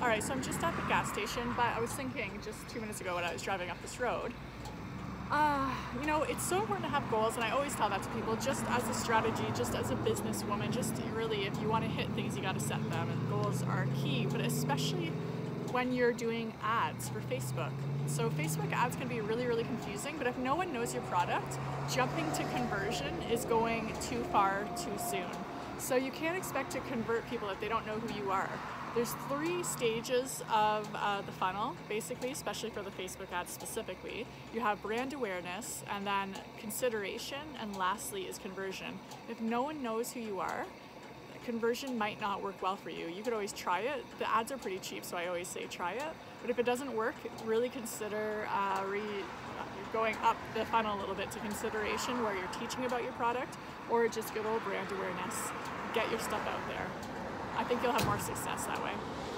All right, so I'm just at the gas station, but I was thinking just 2 minutes ago when I was driving up this road, you know, it's so important to have goals, and I always tell that to people, just as a strategy, just as a businesswoman, just really, if you want to hit things, you got to set them, and goals are key, but especially when you're doing ads for Facebook. So Facebook ads can be really, really confusing, but if no one knows your product, jumping to conversion is going too far too soon. So you can't expect to convert people if they don't know who you are. There's three stages of the funnel, basically, especially for the Facebook ads specifically. You have brand awareness, and then consideration, and lastly is conversion. If no one knows who you are, conversion might not work well for you. You could always try it. The ads are pretty cheap, so I always say try it. But if it doesn't work, really consider going up the funnel a little bit to consideration, where you're teaching about your product, or just good old brand awareness. Get your stuff out there. I think you'll have more success that way.